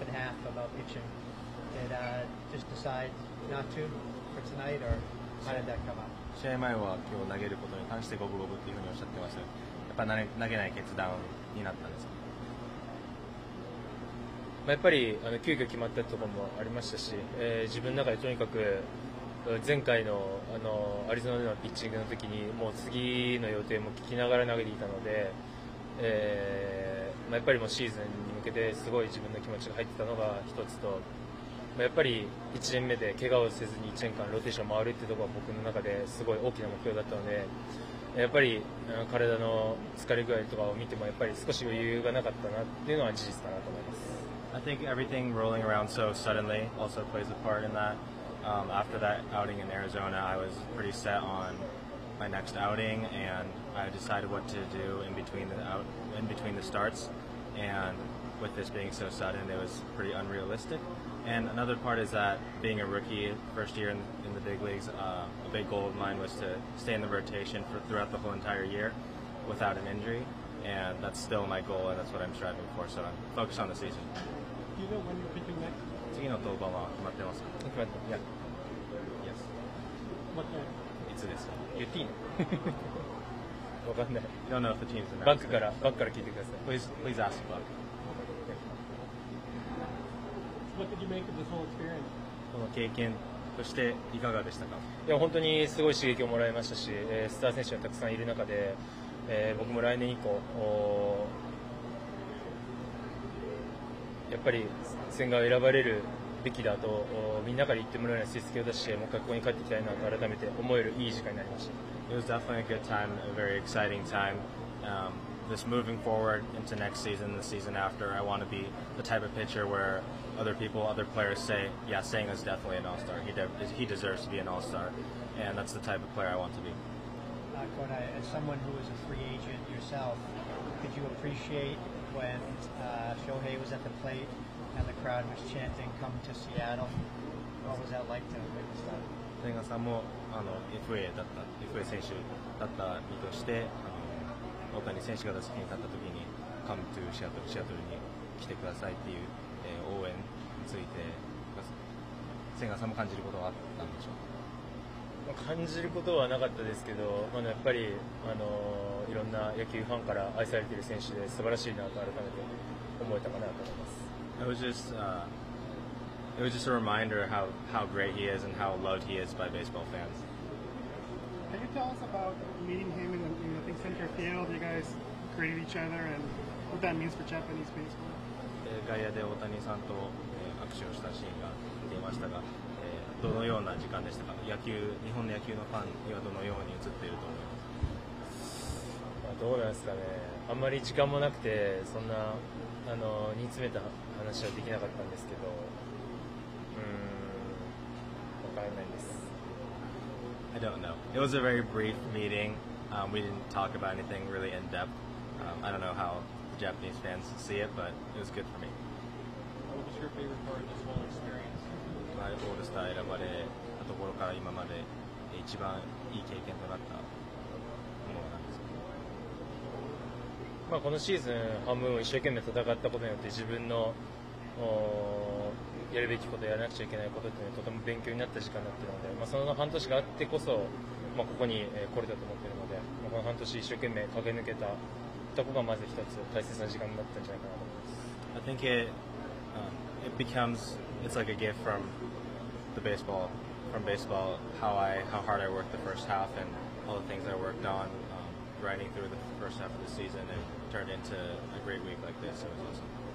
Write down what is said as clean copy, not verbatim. half and half about pitching, and just decide not to for tonight, or how did that come up? 試合前は今日投げることに関して五分五分っていうふうにおっしゃってました。やっぱ投げない決断になったんですか。まあやっぱり急遽決まったところもありましたし、自分の中でとにかく前回のアリゾナでのピッチングの時にもう次の予定も聞きながら投げていたので、まあやっぱりもうシーズンに向けてすごい自分の気持ちが入ってたのが一つと。やっぱり1年目で怪我をせずに1年間ローテーション回るってところは僕の中ですごい大きな目標だったので、やっぱり体の疲れ具合とかを見てもやっぱり少し余裕がなかったなっていうのは事実かなと思います。 I think everything rolling around so suddenly also plays a part in that. After that outing in Arizona, I was pretty set on my next outing, and I decided what to do in between the starts. And with this being so sudden, it was pretty unrealistic. And another part is that being a rookie, first year in the big leagues, a big goal of mine was to stay in the rotation throughout the whole entire year without an injury. And that's still my goal, and that's what I'm striving for. So I'm focused on the season. Do you know when you're pitching next? Yeah. Yes. What time? It's this. Your team. I don't know if the team's announced. Backから聞いてください. Please ask the back. What did you make of this whole experience? この経験としていかがでしたか？いや本当にすごい刺激をもらいましたし、スター選手がたくさんいる中で、僕も来年以降やっぱり千賀を選ばれるべきだとみんなから言ってもらえるような成績を出して、もう一回ここに帰ってきたいなと改めて思えるいい時間になりました。It was definitely a good time, a very exciting time. Just moving forward into next season, the season after, I want to be the type of pitcher where other people, other players say, yeah, Senga's definitely an all-star. He deserves to be an all-star, and that's the type of player I want to be. Kodai, as someone who is a free agent yourself, could you appreciate when Shohei was at the plate and the crowd was chanting, come to Seattle? What was that like to witness that? Senga さんもFA 選手だった身として大谷選手が打席に立った時に「Come to Seattle」「シアトルに来てください」っていう応援について千賀さんも感じることはあったんでしょうか？感じることはなかったですけど、まあ、やっぱりいろんな野球ファンから愛されている選手で素晴らしいなと改めて思えたかなと思います。 It was just a reminder how great he is and how loved he is by baseball fans. Can you tell us about meeting him in I think center field? You guys created each other, and what that means for Japanese baseball. 外野で大谷さんと握手をしたシーンが出ましたが、どのような時間でしたか？野球、日本の野球のファンにはどのように映っていると思います？どうなんですかね。あんまり時間もなくて、そんな煮詰めた話はできなかったんですけど、わからないです。 I don't know. It was a very brief meeting. We didn't talk about anything really in depth. I don't know how the Japanese fans see it, but it was good for me. What was your favorite part of this whole experience? オールスター選ばれたところから今まで一番いい経験となったものなんですけど。まあこのシーズン半分を一生懸命戦ったことによって自分のやるべきことやらなくちゃいけないことっていうのはとても勉強になった時間になっているので、まあ、その半年があってこそ、まあ、ここに来れたと思っているので、まあ、この半年一生懸命駆け抜けたところがまず一つ大切な時間になったんじゃないかなと思います。I think it's like a gift from baseball how hard I worked the first half and all the things I worked on grinding through the first half of the season and turned into a great week like this. It was awesome.